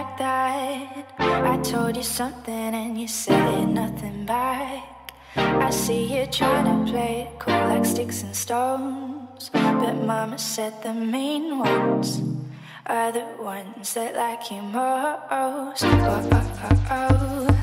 like that. I told you something and you said nothing back. I see you trying to play it cool like sticks and stones, but mama said the mean ones are the ones that like you most. Oh, oh, oh, oh.